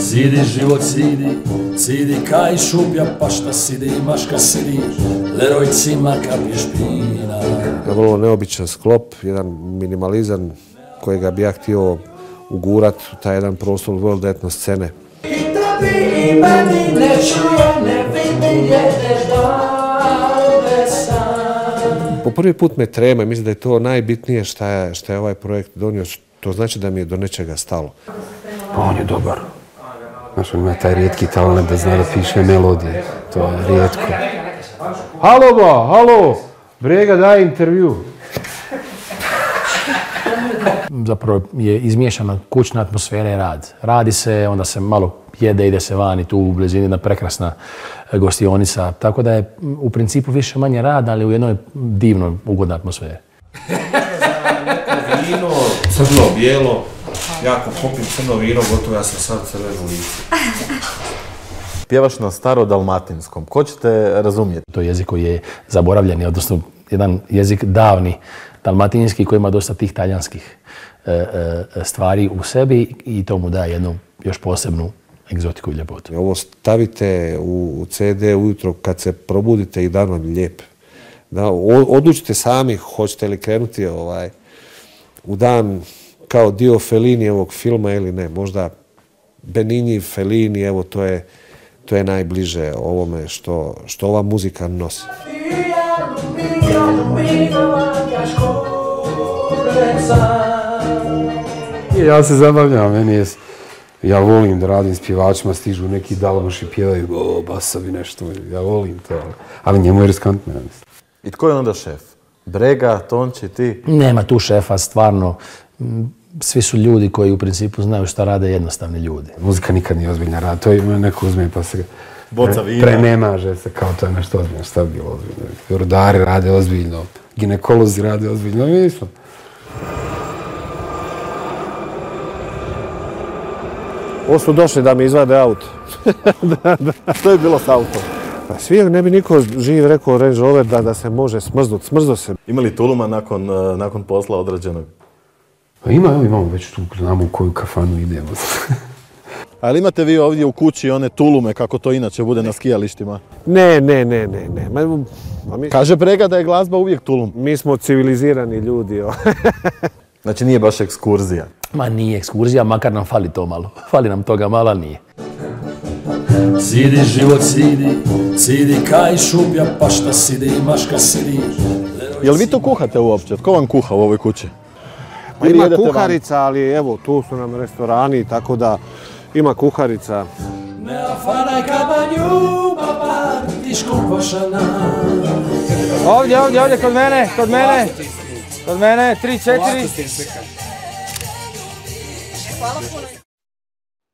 Sidi život sidi, sidi kaj šuplja pašta sidi, maška sidi, lerojcima kapišpina. Vrlo neobičan sklop, jedan minimalizam kojega bi ja htio ugurat u taj jedan prostor world etno scene. I da bi i meni ne čuje, ne vidi jedeš dalje sam. Po prvi put me trema, mislim da je to najbitnije što je ovaj projekt donio. To znači da mi je do nečega stalo. Pa on je dobar. Znaš, on ima taj rijetki talent da zna da piše melodije. To je rijetko. Halo ba, halo! Brega, daj intervju. Zapravo je izmiješana kućna atmosfera i rad. Radi se, onda se malo jede, ide se van i tu u blizini jedna prekrasna gostionica. Tako da je u principu više manje rad, ali u jednoj divnoj, ugodnoj atmosferi. Vino, crno, bijelo. Ja ako popim crno vino, gotovo ja sam sad crveno lice. Pjevaš na starodalmatinskom. Ko će te razumjeti? To je jezik koji je zaboravljen, odnosno jedan jezik davni, dalmatinski, koji ima dosta tih talijanskih stvari u sebi i to mu daje jednu još posebnu egzotiku i ljepotu. Ovo stavite u CD ujutro kad se probudite i dan vam lijep. Odlučite sami hoćete li krenuti u dan kao dio Fellinijevog filma ili ne, možda Benigni, Fellini, evo to je najbliže ovome što ova muzika nosi. Ja se zabavljam, ja volim da radim s pjevačima, stižu neki dalmaš i pjevaju basovi nešto, ja volim to, ali njemu je riskantno. I tko je onda šef? Brega, Tonči, ti? Nema tu šefa, stvarno. Svi su ljudi koji u principu znaju šta rade jednostavni ljudi. Muzika nikad nije ozbiljna rada, to ima neko uzme pa se prenemaže se kao to je nešto ozbiljno, šta bi bilo ozbiljno. Rudari rade ozbiljno, ginekolozi rade ozbiljno, mislim. Ovo su došli da mi izvade auto. Što je bilo s autom? Svi ne bi niko živ rekao Range Rover da se može smrznut, smrzao se. Ima li tuluma nakon posla odrađenog? Imamo već tu, znamo u koju kafanu idemo. Ali imate vi ovdje u kući one tulume, kako to inače bude na skijalištima? Ne. Kaže Brega da je glazba uvijek tulum. Mi smo civilizirani ljudi. Znači nije baš ekskurzija? Ma nije ekskurzija, makar nam fali to malo. Fali nam toga malo, ali nije. Sidi život sidi, sidi kaj šuplja pašta sidi, maška sidi. Jel vi to kuhate uopće? Tko vam kuha u ovoj kući? Ima kuharica, ali evo, tu su nam restorani, tako da ima kuharica. Ovdje, kod mene, 3, 4. Hvala puno.